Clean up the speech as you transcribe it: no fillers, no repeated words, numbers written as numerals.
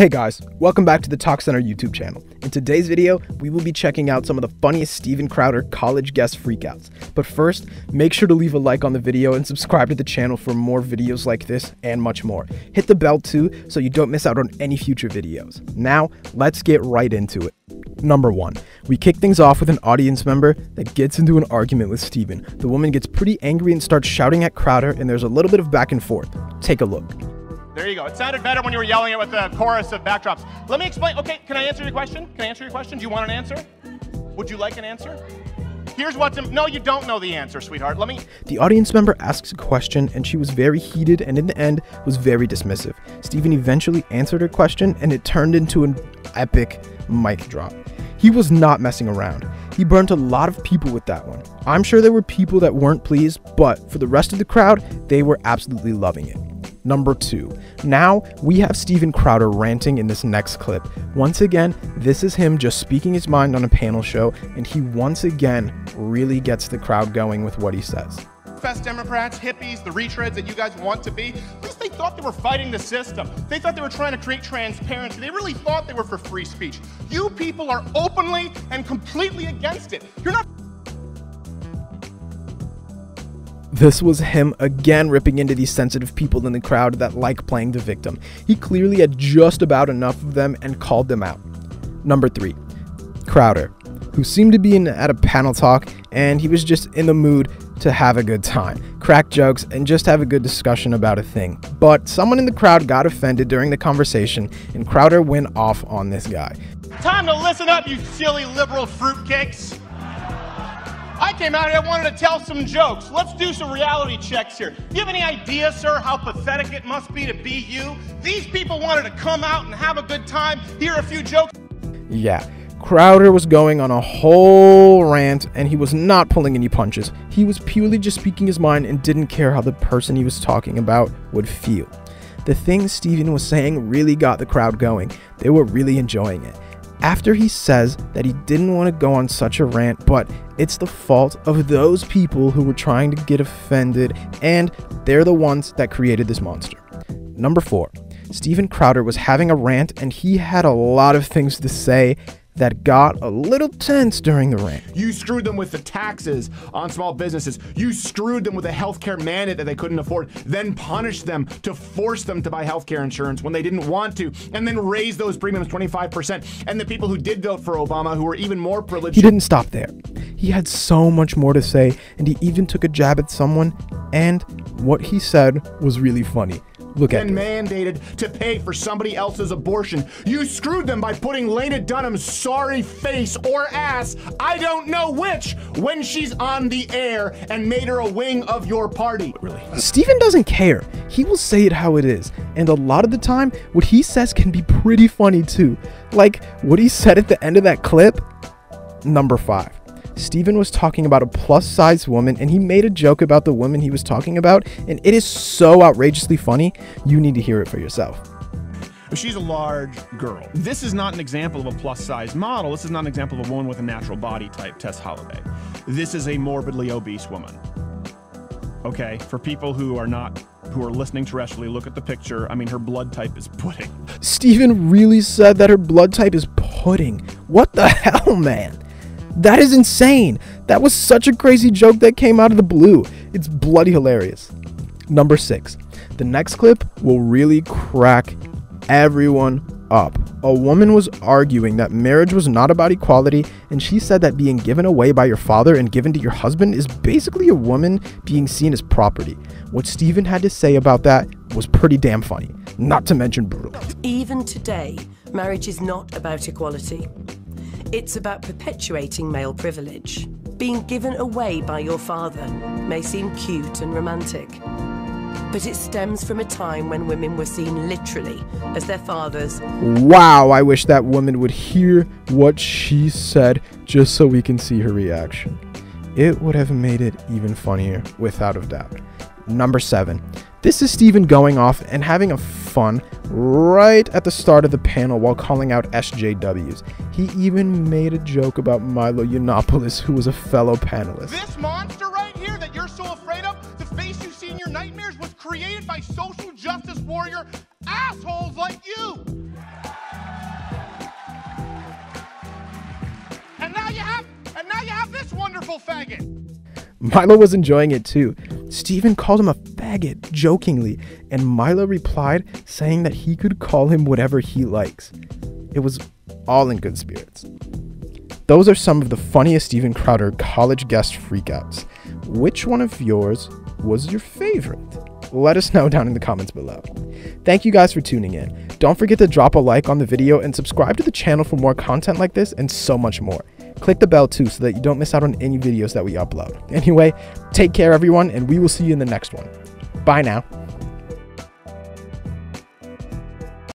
Hey guys, welcome back to the Talk Center YouTube channel. In today's video, we will be checking out some of the funniest Steven Crowder college guest freakouts. But first, make sure to leave a like on the video and subscribe to the channel for more videos like this and much more. Hit the bell too, so you don't miss out on any future videos. Now, let's get right into it. Number 1. We kick things off with an audience member that gets into an argument with Steven. The woman gets pretty angry and starts shouting at Crowder, and there's a little bit of back and forth. Take a look. There you go. It sounded better when you were yelling it with the chorus of backdrops. Let me explain. Okay, can I answer your question? Can I answer your question? Do you want an answer? Would you like an answer? Here's what's... No, you don't know the answer, sweetheart. Let me... The audience member asks a question, and she was very heated, and in the end, was very dismissive. Steven eventually answered her question, and it turned into an epic mic drop. He was not messing around. He burnt a lot of people with that one. I'm sure there were people that weren't pleased, but for the rest of the crowd, they were absolutely loving it. Number 2. Now, we have Steven Crowder ranting in this next clip. Once again, this is him just speaking his mind on a panel show, and he once again really gets the crowd going with what he says. Fest Democrats, hippies, the retreads that you guys want to be, at least they thought they were fighting the system. They thought they were trying to create transparency. They really thought they were for free speech. You people are openly and completely against it. You're not... This was him again ripping into these sensitive people in the crowd that like playing the victim. He clearly had just about enough of them and called them out. Number 3. Crowder, who seemed to be at a panel talk, and he was just in the mood to have a good time, crack jokes, and just have a good discussion about a thing. But someone in the crowd got offended during the conversation, and Crowder went off on this guy. Time to listen up, you silly liberal fruitcakes. I came out and I wanted to tell some jokes. Let's do some reality checks here. Do you have any idea, sir, how pathetic it must be to be you? These people wanted to come out and have a good time, hear a few jokes. Yeah, Crowder was going on a whole rant, and he was not pulling any punches. He was purely just speaking his mind and didn't care how the person he was talking about would feel. The things Steven was saying really got the crowd going. They were really enjoying it. After he says that he didn't want to go on such a rant, but it's the fault of those people who were trying to get offended, and they're the ones that created this monster. Number 4. Steven Crowder was having a rant, and he had a lot of things to say that got a little tense during the rant. You screwed them with the taxes on small businesses. You screwed them with a healthcare mandate that they couldn't afford, then punished them to force them to buy healthcare insurance when they didn't want to, and then raise those premiums 25%. And the people who did vote for Obama, who were even more privileged. He didn't stop there. He had so much more to say, and he even took a jab at someone, and what he said was really funny. Look at it. Mandated to pay for somebody else's abortion. You screwed them by putting Lena Dunham's sorry face or ass, I don't know which, when she's on the air and made her a wing of your party. Really? Steven doesn't care. He will say it how it is. And a lot of the time, what he says can be pretty funny too. Like what he said at the end of that clip. Number 5. Steven was talking about a plus-size woman, and he made a joke about the woman he was talking about, and it is so outrageously funny, you need to hear it for yourself. She's a large girl. This is not an example of a plus-size model. This is not an example of a woman with a natural body type, Tess Holliday. This is a morbidly obese woman. Okay, for people who are listening terrestrially, look at the picture. I mean, her blood type is pudding. Steven really said that her blood type is pudding. What the hell, man? That is insane. That was such a crazy joke that came out of the blue. It's bloody hilarious. Number 6. The next clip will really crack everyone up. A woman was arguing that marriage was not about equality, and she said that being given away by your father and given to your husband is basically a woman being seen as property. What Steven had to say about that was pretty damn funny, not to mention brutal. Even today, marriage is not about equality. It's about perpetuating male privilege. Being given away by your father may seem cute and romantic, but it stems from a time when women were seen literally as their fathers. Wow, I wish that woman would hear what she said just so we can see her reaction. It would have made it even funnier, without a doubt. Number 7. This is Steven going off and having a fun right at the start of the panel while calling out SJWs. He even made a joke about Milo Yiannopoulos, who was a fellow panelist. This monster right here that you're so afraid of, the face you see in your nightmares, was created by social justice warrior assholes like you. faggot. Milo was enjoying it too. Steven called him a faggot jokingly, and Milo replied saying that he could call him whatever he likes. It was all in good spirits. Those are some of the funniest Steven Crowder college guest freakouts. Which one of yours was your favorite? Let us know down in the comments below. Thank you guys for tuning in. Don't forget to drop a like on the video and subscribe to the channel for more content like this and so much more. Click the bell too so that you don't miss out on any videos that we upload. Anyway, take care everyone, and we will see you in the next one. Bye now.